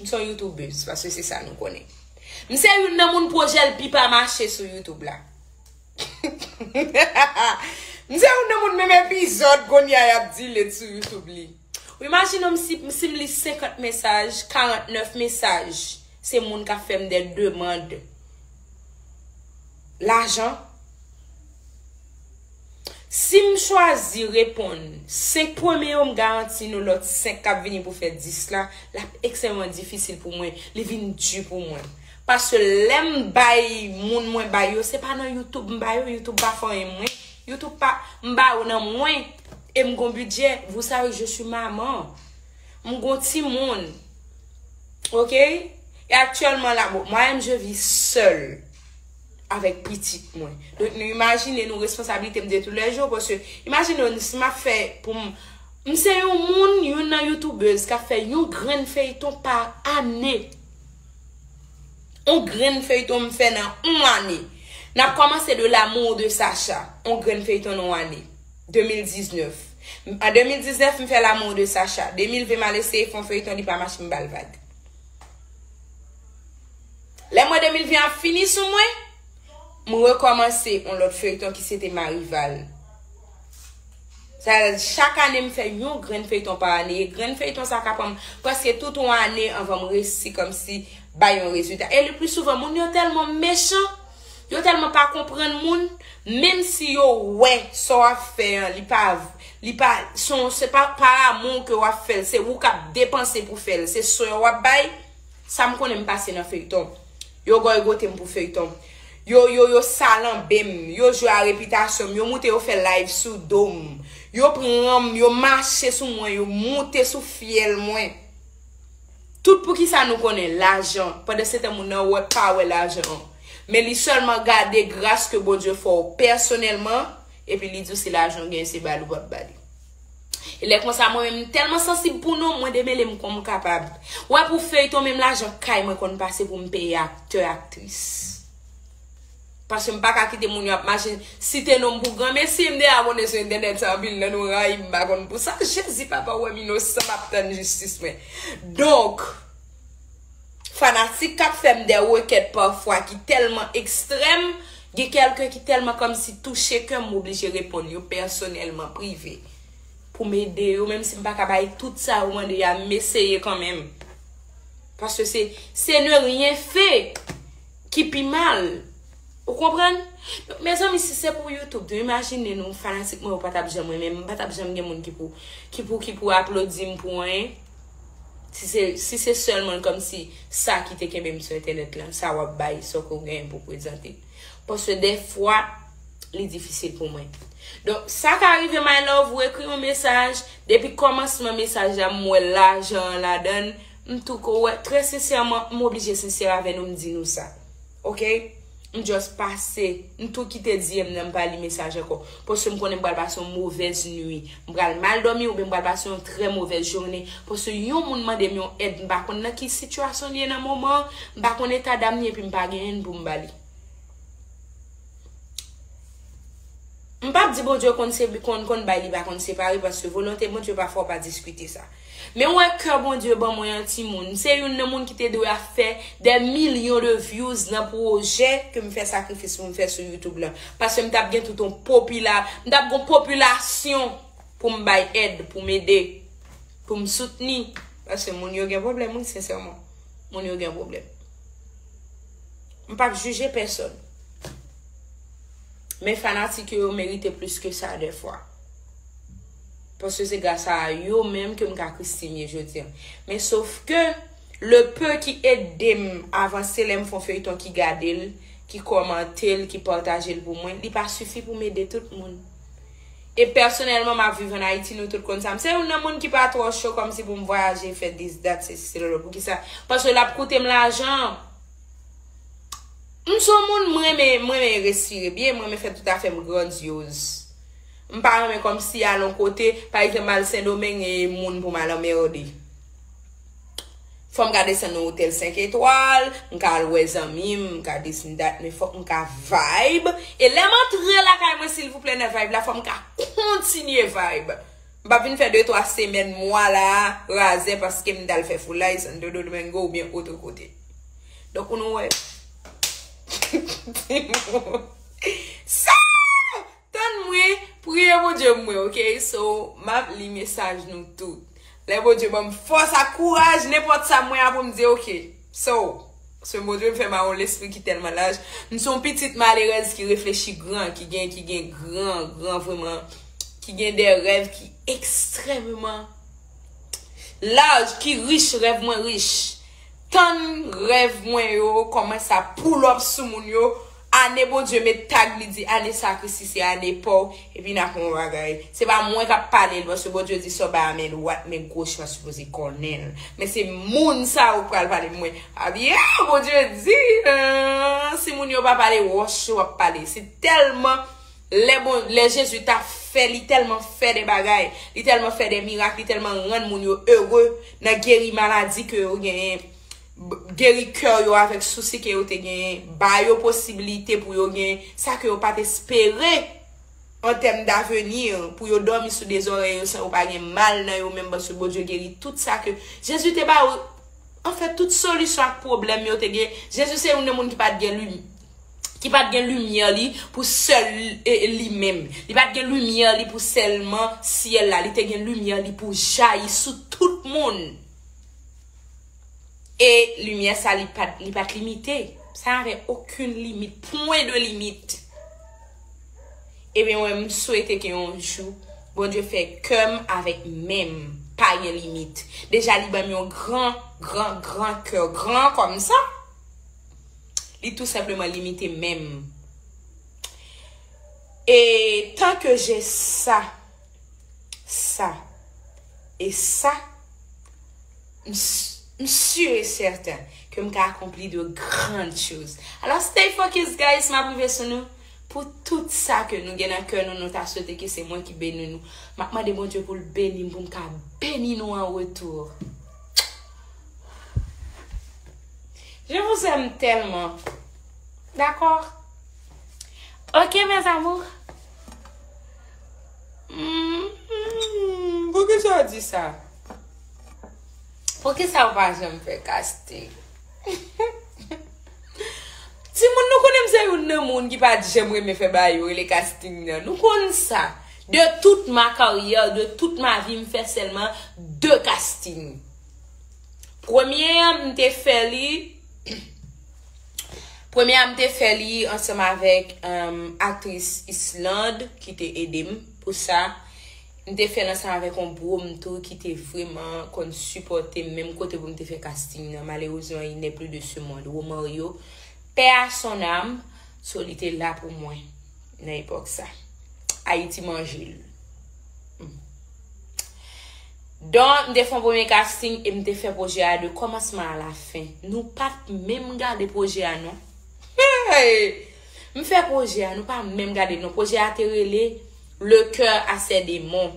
Nous sommes youtubeuses parce que c'est ça nous connaît. Nous sommes une mon projet le pi pas marché sur YouTube là. Nous sommes une même épisode qu'on y a dit le sur YouTube li. Imaginons si me 50 messages, 49 messages, c'est mon qui fait des demandes. L'argent. Si je choisis répondre, 5 premiers hommes garantis nous l'autre 5 qui viennent pour faire 10 là, c'est extrêmement difficile pour moi, les vins durs pour moi. Parce que l'aime bail moun moi bail, c'est pas dans YouTube m'bail, YouTube pas faire moi, YouTube pas m'bail dans moi et mon budget, vous savez je suis maman. Mon petit monde. OK? Et actuellement là moi-même je vis seule. Avec petit moi. Donc nous imaginez nos responsabilités de tous les jours parce que imaginez si m'a fait pour c'est un monde une youtubeuse qui a fait une grande feuilleton par année. On grande feuilleton me fait dans une année. N'a commencé de l'amour de Sacha. On grande feuilleton dans une année 2019. En 2019 me fait l'amour de Sacha. 2020 m'a laissé font feuilleton li pas marcher me balvague. Les mois 2020 a fini sous moi. Je recommençais on l'autre feuilleton qui c'était ma rivale. Ça, chaque année me fait une grande feuilleton par année, grande feuilleton ça capable parce que toute une année on va me réussir comme si bail un résultat. Et le plus souvent mon yo tellement méchant, yo tellement pas comprendre moun, même si yo ouais ça faire, li pas son c'est pas amour que va faire, c'est vous cap dépenser pour faire, c'est ça va bail, ça me connaît me passer dans feuilleton. Yo gogoté pour feuilleton. Yo salon bem, yo joue à réputation, yo monte yo fait live sous dôme, yo prend, yo marche sous moi, yo monte sous fiel moi. Tout pour qui ça nous connaît l'argent, pendant cet temps mon ouais pas l'argent. Mais li seulement garder grâce que bon Dieu fait personnellement et puis li dit c'est l'argent gain c'est balou bali. Il est comme ça moi même tellement sensible pour nous, moi démêler me comme capable. Ouais pour faire ton même l'argent caille moi qu'on passer pour me payer acteur actrice. Parce que je ne peux pas quitter mon machine. Si tu es un bon grand, mais si je suis abonné sur Internet, ça va être un bon pour ça. Je dis, papa, ouais, innocent, je vais justice. Donc, fanatique qui fait des requêtes parfois qui sont tellement extrêmes, il y a quelqu'un qui est tellement comme si touché que je suis obligé de répondre personnellement, privé, pour m'aider, même si je ne peux pas faire tout ça, je vais essayer quand même. Parce que c'est ne rien fait qui pis mal. Vous comprenez? Mes amis, si c'est pour YouTube, imaginez nous fanatiquement ou pas t'abjam moi-même, pas t'abjam des gens qui pour applaudir pour un. Si c'est seulement comme si ça qui était même sur internet là, ça va bailler ça qu'on gagne pour présenter. Parce que des fois, c'est difficile pour moi. Donc ça qui arrive my love, vous écrivez un message, depuis commencement message à moi l'argent la donne, tout quoi très sincèrement, m'obligé sincère avec nous me dire nous ça. OK? Juste passer tout qui te dit n'aime pas les messages encore parce que me connais pas passer une mauvaise nuit mal dormir ou bien passer une très mauvaise journée parce que yon moun mande mi aide pas connait qui situation li nan moment pas connait état d'âme et puis me pas gagne pour me bali me pas dit bon Dieu qu'on bali pas qu'on séparer parce que volonté mon Dieu pas faut pas discuter ça mais ouais que bon Dieu bon moyen ti moun c'est une moun qui te doit faire des millions de views dans projet que me fait sacrifice pour me faire sur YouTube là parce que me t'a bien tout ton populaire me t'a gon population pour me bail aide pour m'aider pour me soutenir parce que mon yo gen problème moun sincèrement mon yo gen problème on pas juger personne mais fanatiques yo mérite plus que ça des fois. Parce que c'est grâce à eux-mêmes que je suis je veux dire. Mais sauf que le peu qui aide à avancer, les font feuilleton qui gardent, qui commentent, qui partagent pour moi, il pas suffit pour m'aider tout le monde. Et personnellement, ma vie en Haïti, nous tout comme ça. C'est un monde qui pas trop chaud comme si pour me voyager, faire des dates, c'est le pour qui ça. Parce que là, pour coûter l'argent, nous sommes moi-même respirer bien, moi-même faire tout à fait grandiose. Je parle comme si à l'autre côté, par exemple, à Saint-Domingue et moun pour m'emmerder. Faut me garder dans un hôtel 5 étoiles, me garder les amis, me garder une date, mais faut me garder vibe. Et les montrer là, s'il vous plaît, la vibe là, faut me continuer vibe. Bah vinn faire 2-3 semaines moi là raser parce que me dal faire full life en dodo domingo ou bien autre côté. Donc on ouais. Ça donne moi prier mon Dieu moi, OK? So m'a li message nous tout. Là bon Dieu me force à courage n'importe ça moi pour me dire OK. So ce mot Dieu me fait mal l'esprit qui tellement large. Nous sommes petite malheureuse qui réfléchit grand, qui gagne grand vraiment. Qui a des rêves qui extrêmement larges, qui rêve moins riche. Tant rêve moins yo, commence à pull up sous mon yo. Année bon Dieu, mais tag li dit, année sacrifice, année pauvre, et puis n'a qu'on bagaille. C'est pas moi qui parle, parce que bon Dieu dit, ça, bah, mais droite, mais gauche, va supposer colonel. Mais c'est moun ça, ou pral parler moi. Ah bien, bon Dieu dit, si moun yo va parler, wash, va parler. C'est tellement. Les Jésus t'a fait, il tellement fait des bagailles, il tellement fait des miracles, il tellement rend moun yo heureux, n'a guéri maladie que yo gagne, guéri cœur yo avec souci que yo te gagne, ba yo possibilité pour yo gagne, ça que yo pas t'espérer en termes d'avenir, pour yo dormir sous des oreilles sans ou pas gagne mal nan yo même parce que bon Dieu guérit tout ça que Jésus te ba en fait toute solution à problème yo te gagne. Jésus c'est un monde qui pas gagne lui. Qui pas de lumière li pour seul lui-même. Il pas de lumière li pour seulement ciel là, il te gagne lumière li pour jaillir sur tout le monde. Et lumière ça li pas limité. Ça n'avait aucune limite, point de limite. Et bien moi me souhaiter que un jour bon Dieu fait comme avec même pas de limite. Déjà li ba mi un grand cœur, grand comme ça. Il est tout simplement limité même. Et tant que j'ai ça, je suis sûr et certain que je vais accomplir de grandes choses. Alors, stay focused, guys, ma privé sur nous. Pour tout ça que nous gagnons à cœur, nous t'a souhaité que c'est moi qui bénis nous. Maintenant, demande mon Dieu pour le bénir, pour bénir nous en retour. Je vous aime tellement. D'accord? Ok, mes amours. Pourquoi tu as dit ça? Pourquoi ça va jamais faire casting? Si nous connaissons un monde qui ne dit pas j'aimerais me faire bailler les castings, nous connaissons ça. De toute ma carrière, de toute ma vie, je fais seulement 2 castings. Premier, je fais lui. Première, je fait ensemble avec actrice Islande qui t'a aidé pour ça. Je fait ensemble avec un beau qui t'a vraiment supporté, même côté pour me faire casting. Malheureusement, il n'est plus de ce monde. Romario, père son âme, il était là pour moi. Dans l'époque, ça. Haïti Mangile. Donc, je fais un premier casting et je fais un projet à de commencement à la fin. Nous ne pas même garder le projet à nous. Je fais un projet à nous, pas même garder nos projets à terreler le cœur à ses démons.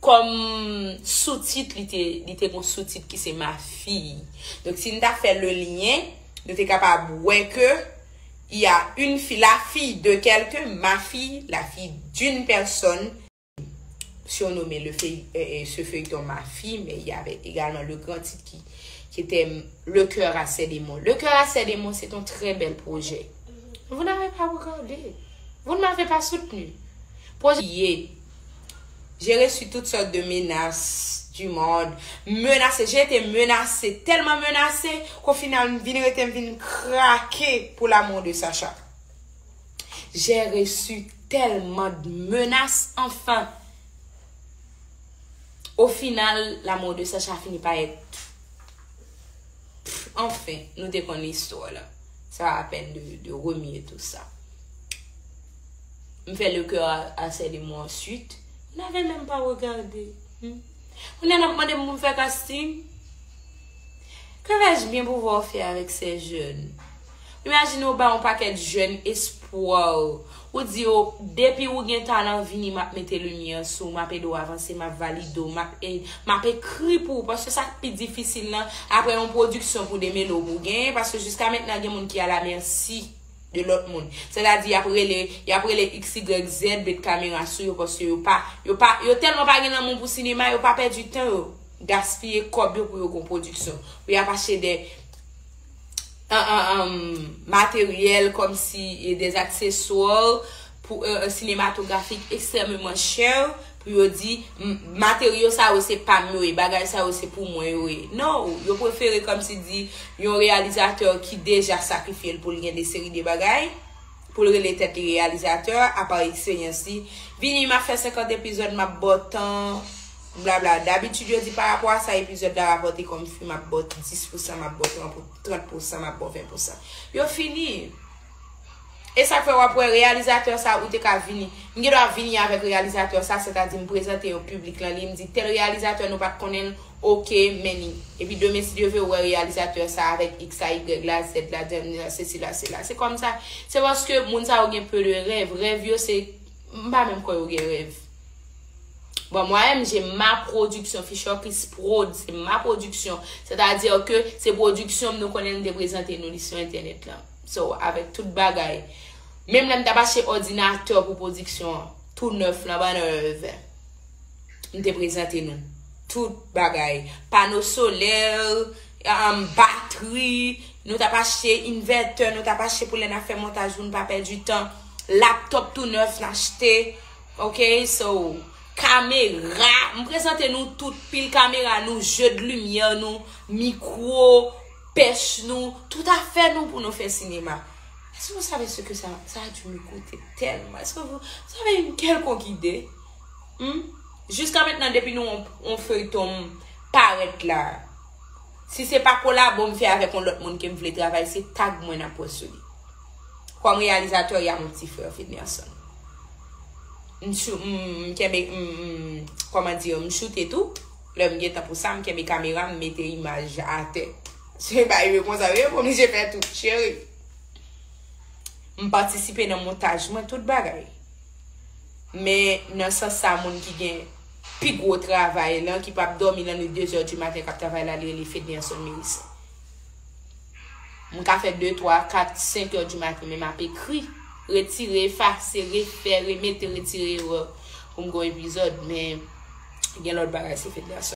Comme sous-titre, il était un sous-titre qui c'est ma fille. Donc, si nous avons fait le lien, nous sommes capables de voir que il y a une fille, la fille de quelqu'un, ma fille, la fille d'une personne. Surnommé le ce feuilleton ma fille, mais il y avait également le grand titre qui était Le cœur à ses démons. Le cœur à ses démons, c'est un très bel projet. Vous n'avez pas regardé, vous ne m'avez pas soutenu. Projet, j'ai reçu toutes sortes de menaces du monde, menacée, j'ai été menacée, tellement menacée qu'au final, je suis venue craquer pour l'amour de Sacha. J'ai reçu tellement de menaces, enfin. Au final, l'amour de Sacha finit par être. Enfin, nous déconnons l'histoire là. Ça va à peine de remuer tout ça. On fait le cœur à celle de moi ensuite. On n'avait même pas regardé. On a demandé pour me faire casting. Que vais-je bien pouvoir faire avec ces jeunes? Imaginez on a un paquet de jeunes espoirs. Ou dit, depuis ou gen talent vini, m'a mette lumière sou, m'a pédo avancer, m'a valido, m'a écrit pour, parce que ça plus difficile là, après une production pour des mélos, parce que jusqu'à maintenant, il y a des gens qui a la merci de l'autre monde. C'est-à-dire après les X, Y, Z, de caméra sur parce que yo tellement pas gagne monde pour cinéma, yo pas perdre du temps yo. Gaspiller cob pour yo gon production. Ou y a acheter des matériel comme si et des accessoires pour cinématographique extrêmement cher pour yo dit matériaux ça c'est pas moi et bagage ça c'est pour moi oui. Non, yo préféré comme si dit un réalisateur qui déjà sacrifié pour gagner des séries de bagages pour les têtes réalisateurs à part expérience vini m'a fait 50 épisodes m'a botan blabla d'habitude je dis par rapport à ça épisode d'a rapporté comme film m'a bot 10% m'a bot 30% m'a bot 20% yo fini. Et ça fait pour réalisateur ça ou te ka vini. M'ge doit venir avec réalisateur ça c'est-à-dire me présenter au public là, il me dit tel réalisateur nous pas connaître OK meni. Et puis demain si Dieu veut ouais réalisateur ça avec X Y là Z là ceci là c'est là. C'est comme ça. C'est parce que moun ça ou gen peu de rêve, rêve yo c'est pas même quoi ou gen rêve. Bon moi-même j'ai ma production Fisher Chris Prod, c'est ma production. C'est-à-dire que ces productions nous connaissons de présenter nous sur internet là. So, avec toute bagaille. Même là, m'ta pas chez ordinateur pour production. Tout neuf, là, bas neuf. M'te présente nous. Toute bagaille. Panneau solaire, batterie. Nous t'as pas chez inverteur. Nous t'as pas chez pour les affaires montage. Nous pas perdre du temps. Laptop tout neuf, l'acheter. Ok, so. Caméra. M'présente nous toute pile caméra. Nous, jeu de lumière, nous, micro. Pêche nous, tout à fait nous pour nous faire cinéma. Est-ce que vous savez ce que ça a dû me coûter tellement? Est-ce que vous avez une quelconque idée? Jusqu'à maintenant, depuis nous, on fait ton paraître là. Si c'est pas collabo, on fait avec l'autre monde qui me voulait travailler, c'est tag moi dans pour celui. Comme réalisateur, il y a mon petit frère, Fidnerson. Comment dire, je shoot et tout. L'homme qui est pour ça, je mets caméra, je mets image à terre. C'est pas une réponse à vous, mais j'ai fait tout, chérie. Je participe dans le montage, je tout bagaille. Mais dans ce sens, il qui a un plus gros travail, qui ne peut pas dormir dans les 2h du matin, qui travaille là, il fait bien son ministre. Je fait 2, 3, 4, 5h du matin, mais je écrit, retirer, effacer, refaire, remettre, retirer pour mon épisode, mais il y a l'autre bagaille, c'est fait bien.